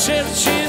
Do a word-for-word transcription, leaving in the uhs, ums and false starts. cerci.